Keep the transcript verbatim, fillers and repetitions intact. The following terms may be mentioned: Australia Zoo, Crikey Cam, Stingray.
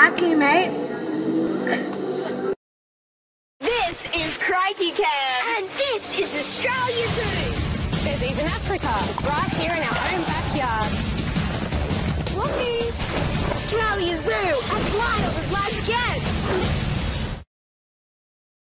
back here, mate. This is Crikey Cam. And this is Australia Zoo. There's even Africa, right here in our own backyard. Wookies!